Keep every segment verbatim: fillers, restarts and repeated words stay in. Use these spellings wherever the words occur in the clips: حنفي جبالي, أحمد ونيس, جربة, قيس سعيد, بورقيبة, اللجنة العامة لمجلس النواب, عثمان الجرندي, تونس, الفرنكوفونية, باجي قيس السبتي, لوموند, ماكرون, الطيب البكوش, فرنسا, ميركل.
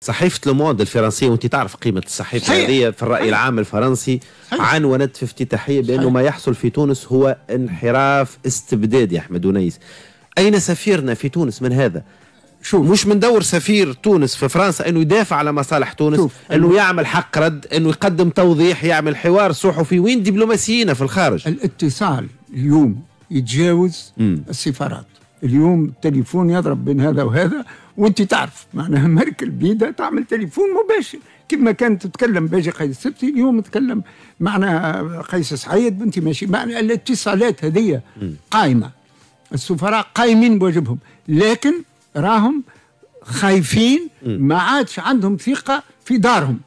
صحيفة لوموند الفرنسية، وانت تعرف قيمة الصحيفة هذه في الرأي العام الفرنسي، عنونت في افتتاحية بأنه ما يحصل في تونس هو انحراف استبدادي. أحمد ونيس، أين سفيرنا في تونس من هذا؟ شو مش من دور سفير تونس في فرنسا انه يدافع على مصالح تونس، شوف. انه يعمل حق رد، انه يقدم توضيح، يعمل حوار صحفي. وين دبلوماسيين في الخارج؟ الاتصال اليوم يتجاوز م. السفارات. اليوم التليفون يضرب بين هذا وهذا، وانت تعرف معناها ميركل بيدا تعمل تليفون مباشر كما كانت تتكلم باجي قيس السبتي، اليوم تتكلم معنا قيس سعيد بنتي ماشي معنا. الاتصالات هذه قائمه، السفراء قايمين بواجبهم، لكن راهم خايفين، ما عادش عندهم ثقة في دارهم.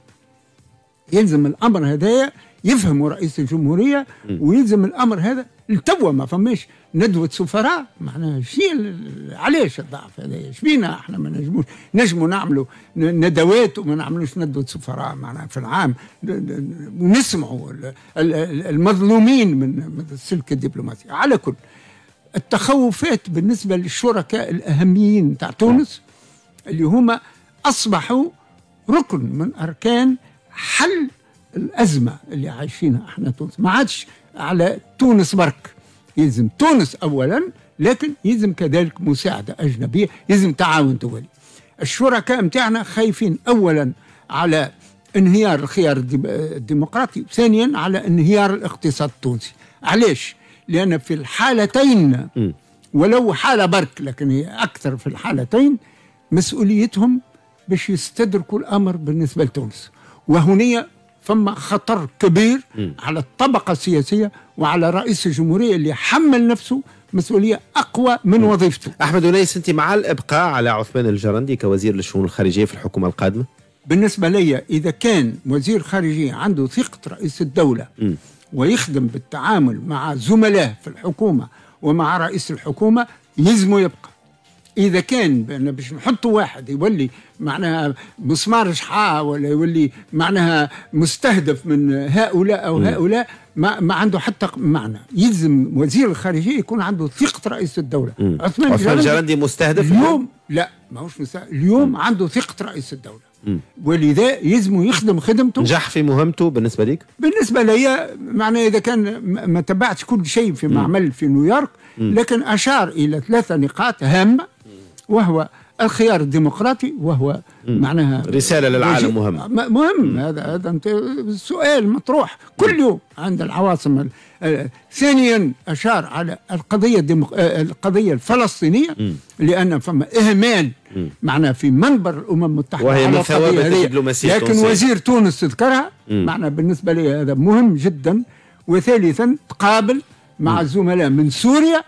يلزم الأمر هذايا يفهموا رئيس الجمهورية، ويلزم الأمر هذا. التوا ما فماش ندوة سفراء، معناها شيء علاش الضعف هذايا؟ شبينا احنا ما نجموش نجموا نعملوا ندوات وما نعملوش ندوة سفراء معناها في العام، ونسمعوا المظلومين من السلك الدبلوماسي. على كل التخوفات بالنسبة للشركاء الأهميين تاع تونس اللي هما أصبحوا ركن من أركان حل الأزمة اللي عايشينها احنا تونس. ما عادش على تونس برك، يلزم تونس أولا، لكن يلزم كذلك مساعدة أجنبية، يلزم تعاون دولي. الشركاء متاعنا خايفين أولا على انهيار الخيار الديمقراطي، ثانيا على انهيار الاقتصاد التونسي. علاش؟ لأن في الحالتين ولو حالة برك، لكن هي أكثر في الحالتين، مسؤوليتهم باش يستدركوا الأمر بالنسبة لتونس. وهنا فما خطر كبير على الطبقة السياسية وعلى رئيس الجمهورية اللي حمل نفسه مسؤولية أقوى من وظيفته. أحمد ونيس، أنت مع الإبقاء على عثمان الجرندي كوزير للشؤون الخارجية في الحكومة القادمة؟ بالنسبة لي إذا كان وزير خارجية عنده ثقة رئيس الدولة م. ويخدم بالتعامل مع زملائه في الحكومة ومع رئيس الحكومة، يلزمه يبقى. إذا كان باش نحطوا واحد يولي معناها مسمار شحاة ولا يولي معناها مستهدف من هؤلاء أو هؤلاء، ما, ما عنده حتى معنى. يلزم وزير الخارجية يكون عنده ثقة رئيس الدولة. عثمان الجرندي مستهدف اليوم؟ لا، ماهوش مستهدف اليوم، عنده ثقة رئيس الدولة، ولذا يلزمه يخدم خدمته. نجح في مهمته بالنسبة ليك؟ بالنسبة لي معناه إذا كان ما تبعتش كل شيء فيما عمل في نيويورك، لكن أشار إلى ثلاثة نقاط هامة، وهو الخيار الديمقراطي، وهو معناها رسالة للعالم مهمة. مهم هذا، هذا أنت سؤال مطروح كل يوم عند العواصم. ثانيا أشار على القضية الديمق... القضية الفلسطينية، لأن فما إهمال معناها في منبر الأمم المتحدة، وهي من ثوابت الدبلوماسية، لكن وزير تونس تذكرها. معناها بالنسبة لي هذا مهم جدا. وثالثا تقابل مع الزملاء من سوريا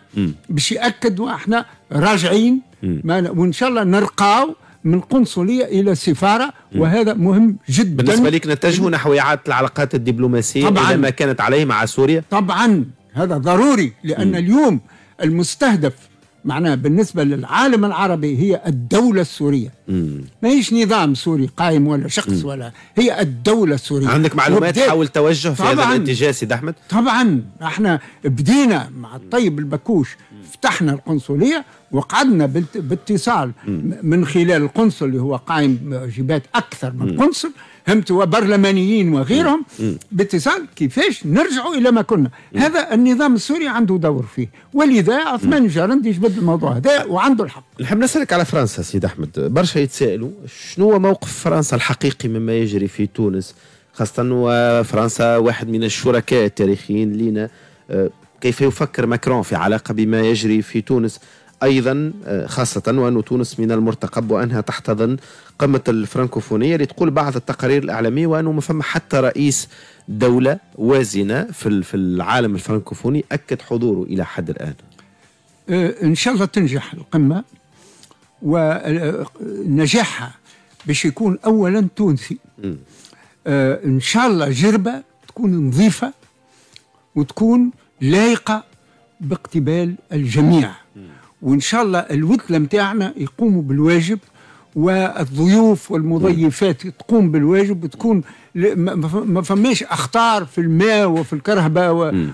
باش يأكدوا احنا راجعين، وإن شاء الله نرقاو من قنصلية إلى سفارة، وهذا مهم جدا. بالنسبة لك نتجه نحو إعادة العلاقات الدبلوماسية إلى ما كانت عليه مع سوريا؟ طبعا هذا ضروري، لأن م. اليوم المستهدف معناه بالنسبة للعالم العربي هي الدولة السورية. ماهيش نظام سوري قائم ولا شخص م. ولا، هي الدولة السورية. عندك معلومات حول توجه في هذا الاتجاه سيد أحمد؟ طبعا احنا بدينا مع الطيب البكوش، فتحنا القنصلية وقعدنا باتصال من خلال القنصل اللي هو قائم بواجبات أكثر من قنصل، همت وبرلمانيين وغيرهم، باتصال كيفاش نرجعوا إلى ما كنا. هذا النظام السوري عنده دور فيه، ولذا عثمان الجرندي يجبد الموضوع هذا وعنده الحق. نحب نسألك على فرنسا سيد أحمد. برشا يتساءلوا شنو هو موقف فرنسا الحقيقي مما يجري في تونس، خاصة وفرنسا واحد من الشركاء التاريخيين لنا. كيف يفكر ماكرون في علاقة بما يجري في تونس أيضا، خاصة وأن تونس من المرتقب وأنها تحتضن قمة الفرنكوفونية، لتقول بعض التقارير الإعلامية وأنه ما فما حتى رئيس دولة وازنة في العالم الفرنكوفوني أكد حضوره إلى حد الآن. إن شاء الله تنجح القمة، ونجاحها باش يكون أولا تونسي. إن شاء الله جربة تكون نظيفة وتكون لايقة باقتبال الجميع، وإن شاء الله الوتلة متاعنا يقوموا بالواجب والضيوف والمضيفات تقوم بالواجب، بتكون ما فماش اخطار في الماء وفي الكرهبه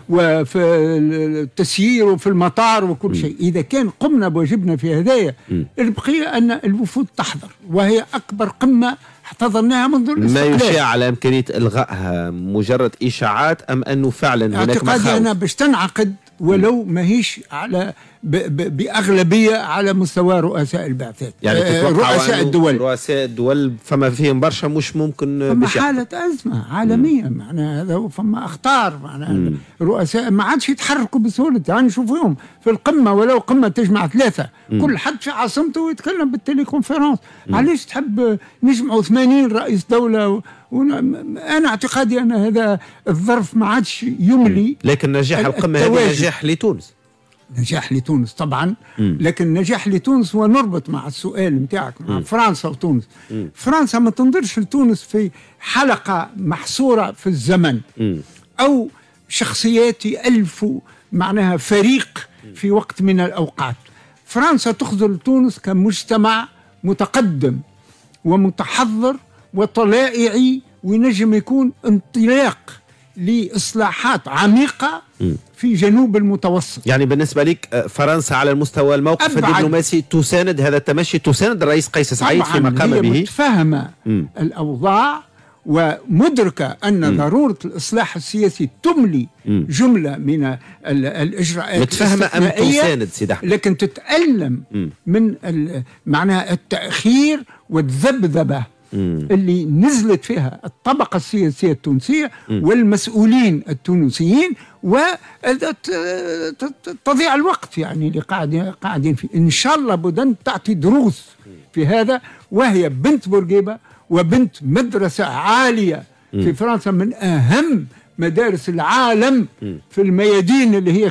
وفي التسيير وفي المطار وكل شيء. اذا كان قمنا بواجبنا في هدايا، البقيه ان الوفود تحضر، وهي اكبر قمه احتضرناها منذ الاستقلال. ما يشاع على امكانيه الغائها، مجرد اشاعات ام انه فعلا هناك مخاوف؟ اعتقادي انا باش تنعقد ولو ماهيش على باغلبيه على مستوى رؤساء البعثات، يعني آه رؤساء الدول رؤساء الدول فما فيهم برشا مش ممكن. فما حاله ازمه عالميه معناها، هذا فما اخطار معناها، رؤساء ما عادش يتحركوا بسهوله. يعني نشوفوهم في القمه، ولو قمه تجمع ثلاثه، مم. كل حد في عاصمته يتكلم بالتليكونفرنس. علاش تحب نجمعوا ثمانين رئيس دوله و... انا اعتقادي ان هذا الظرف ما عادش يملي. لكن نجاح القمه هذه نجاح لتونس، نجاح لتونس طبعا. مم. لكن نجاح لتونس هو نربط مع السؤال نتاعك مع فرنسا وتونس. مم. فرنسا ما تنظرش لتونس في حلقه محصوره في الزمن، مم. او شخصيات يالفوا معناها فريق في وقت من الاوقات. فرنسا تخذل تونس كمجتمع متقدم ومتحضر وطلائعي، وينجم يكون انطلاق لإصلاحات عميقة في جنوب المتوسط. يعني بالنسبة لك فرنسا على المستوى الموقف الدبلوماسي تساند هذا التمشي، تساند الرئيس قيس سعيد فيما قام به. هي متفهمة الأوضاع ومدركة أن م. ضرورة الإصلاح السياسي تملي م. جملة من الإجراءات متفهمة أم تساند سيد أحمد، لكن تتألم م. من معناها التأخير والذبذبة اللي نزلت فيها الطبقة السياسية التونسية والمسؤولين التونسيين، وتضيع الوقت يعني اللي قاعدين فيه. إن شاء الله بدن تعطي دروس في هذا، وهي بنت بورقيبة وبنت مدرسة عالية في فرنسا، من أهم مدارس العالم في الميادين اللي هي